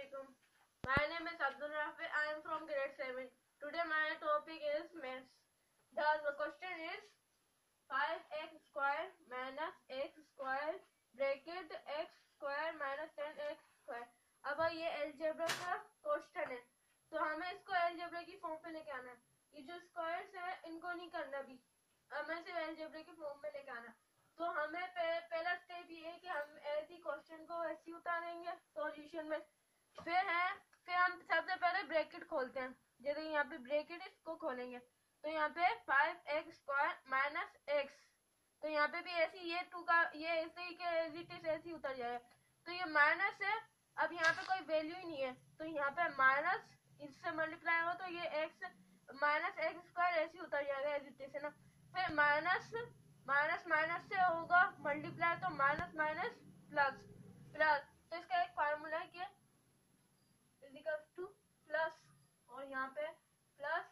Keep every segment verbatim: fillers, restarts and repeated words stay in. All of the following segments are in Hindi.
Assalamualaikum. My name is Abdul Rafi. I am from grade seven. Today my topic is maths. The question is five x square minus x square bracket x square minus ten x square. अब ये algebra का question है, तो हमें इसको algebra की form पे लेके आना है. ये जो squares हैं इनको नहीं करना भी, हमें सिर्फ algebra की form में लेके आना. तो हमें पहला स्टेप ये है कि हम ऐसी क्वेश्चन को ऐसी उतारेंगे सॉल्यूशन में. फिर है फिर हम सबसे पहले ब्रैकेट खोलते हैं. जैसे यहाँ पे ब्रैकेट इसको खोलेंगे तो यहाँ पे five x square minus x. तो यहाँ पे भी ऐसी ये टू का ये ऐसे ही के ऐसी उतर जाएगा. तो ये माइनस है, अब यहाँ पे कोई वैल्यू ही नहीं है, तो यहाँ पे माइनस इससे मल्टीप्लाई हो तो ये एक्स माइनस एक्स स्क्वायर ऐसे ही उतर जाएगा एजिट से ना. फिर माइनस माइनस माइनस से होगा मल्टीप्लाई तो माइनस माइनस प्लस प्लस. तो इसका एक फार्मूला है कि इक्वल टू प्लस और यहाँ पे प्लस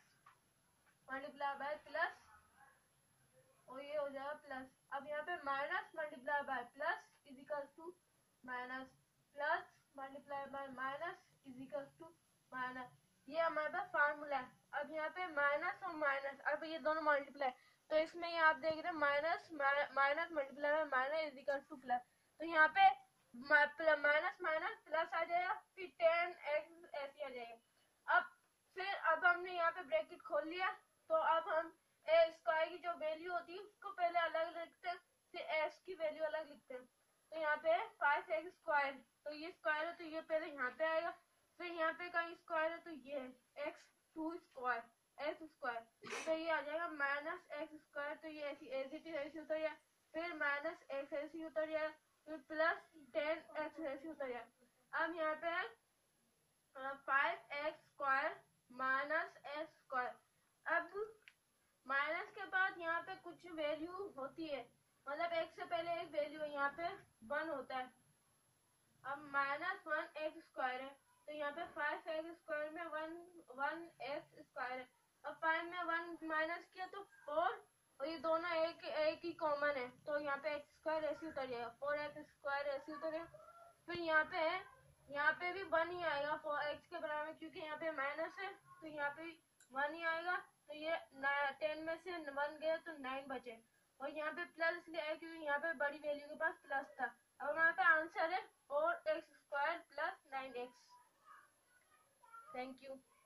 मल्टीप्लाई बाय प्लस और ये हो जाएगा प्लस. अब यहाँ पे minus multiply by plus equal to minus plus multiply by minus equal to minus. ये हमारे पास फार्मूला है. अब यहाँ पे माइनस और माइनस, अब ये दोनों मल्टीप्लाई, तो इसमें आप देख रहे हैं माइनस माइनस मल्टीप्लाई में माइनस इक्वल टू प्लस. तो यहाँ पे माइनस माइनस प्लस आ जाएगा, फिर टेन एक्स ऐसे आ जाएगा. अब फिर अब हमने यहाँ पे ब्रैकेट खोल लिया, तो अब हम ए स्क्वायर की जो वैल्यू होती है उसको पहले अलग लिखते हैं, फिर एक्स की वैल्यू अलग लिखते हैं. तो यहाँ पे फाइव एक्स स्क्वायर, तो ये स्क्वायर है तो ये पहले यहाँ पे आएगा, फिर यहाँ पे कहीं स्क्वायर है तो ये x two square x square तो ये आ जाएगा माइनस एक्स स्क्वायर. तो ये ऐसी ऐसी ऐसी होता है, फिर माइनस एक्स ऐसी होता है, फिर प्लस टेन एक्स ऐसी होता है. अब यहाँ पे five x square minus x square. अब माइनस के बाद यहाँ पे कुछ वैल्यू होती है, मतलब एक से पहले एक वैल्यू है, यहाँ पे वन होता है. अब माइनस वन एक्स स्क्वायर है, तो यहाँ पे फाइव एक्स स्क्वायर में वन वन एक्स स्क्वायर है. अब फाइव में वन माइनस किया तो फोर, और ये दोनों एक एक ही कॉमन है, तो यहाँ पे एक्स स्क्वायर ऐसे उतर जाएगा, फोर एक्स स्क्वायर ऐसे उतरेगा. फिर यहाँ पे यहाँ पे भी वन ही आएगा फोर एक्स के बराबर, क्योंकि यहाँ पे माइनस है तो यहाँ पे वन ही आएगा. तो ये टेन में से वन गया तो नाइन बचे, और यहाँ पे प्लस इसलिए आया क्योंकि यहाँ पे बड़ी वैल्यू के पास प्लस था. अब यहाँ पे आंसर है four x square plus nine x. Thank you.